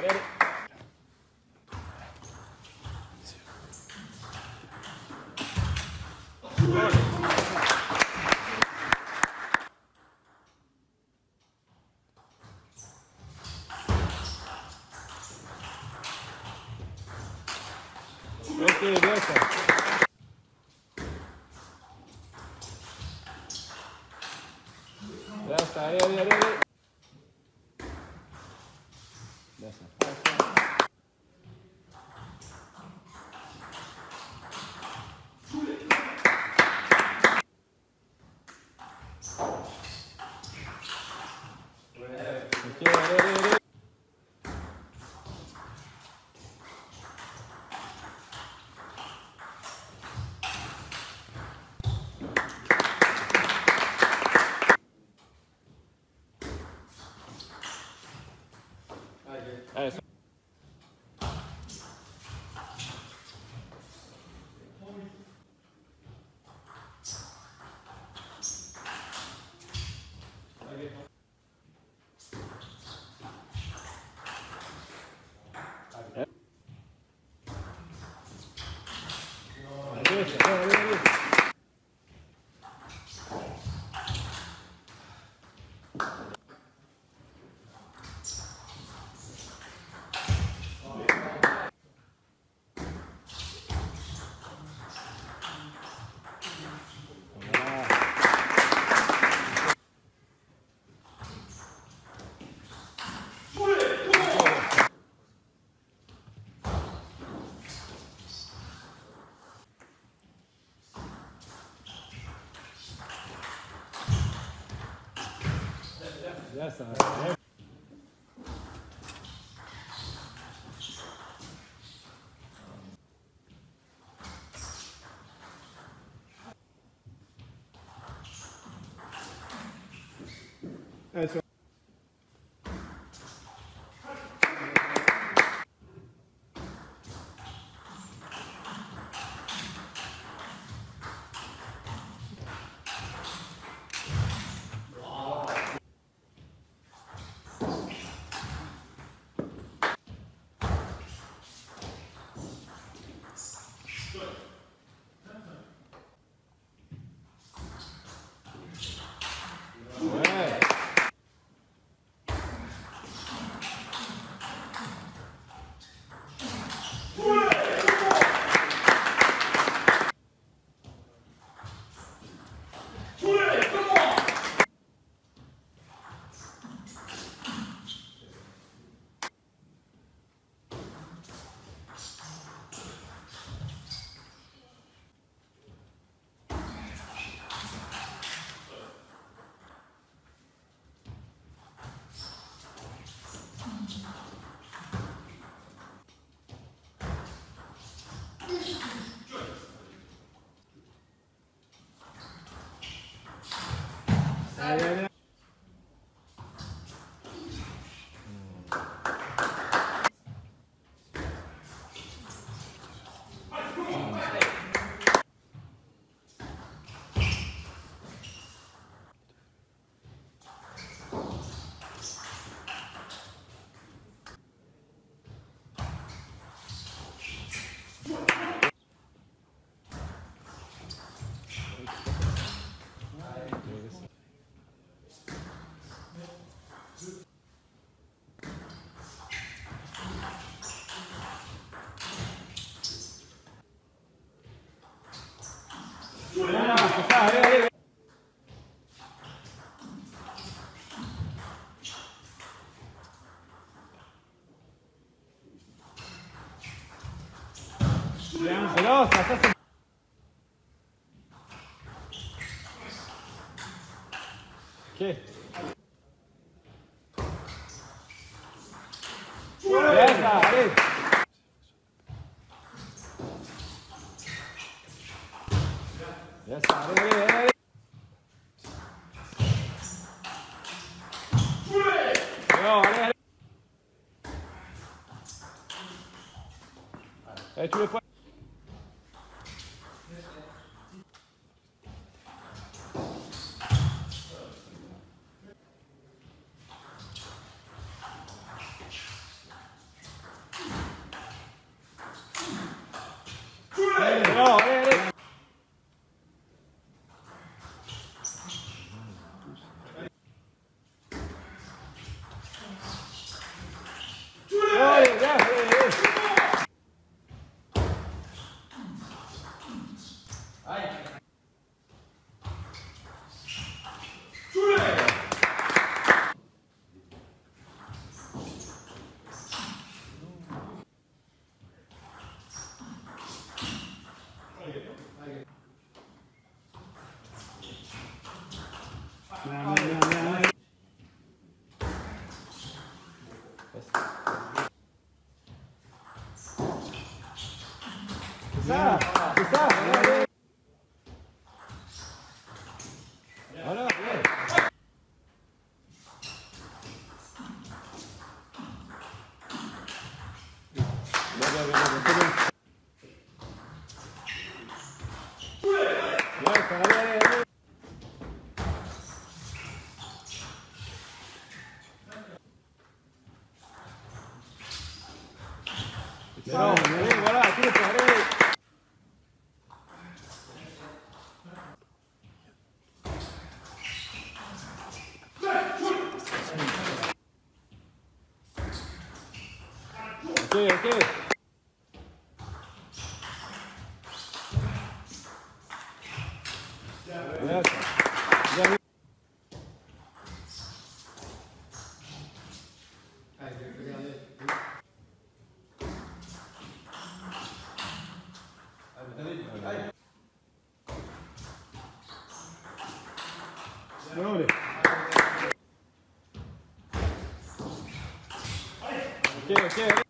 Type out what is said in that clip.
Right at it. Okay, welcome. Ya está, ya. Ya está. Eso. Yes, I have. Okay. Tu veux pas. Okay.